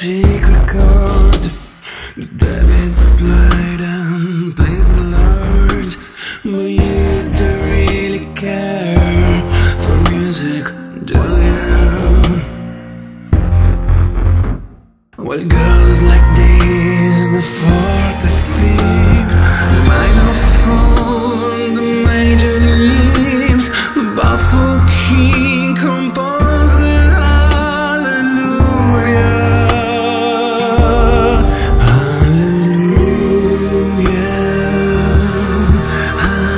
secret chord the David played and pleased the Lord. But you don't really care for music, do you? Well, it goes like this: the fourth, the fifth, the minor fall, the major lift, the baffled king composing hallelujah, hallelujah, hallelujah, hallelujah,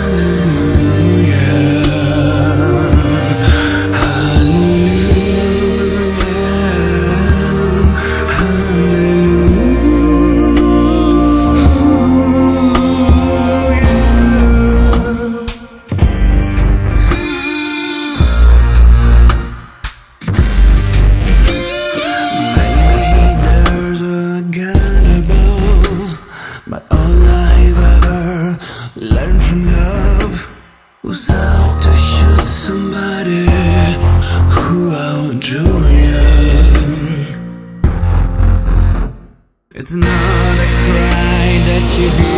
hallelujah. Learn from love was out to shoot somebody who outdrew you. It's not a cry that you do.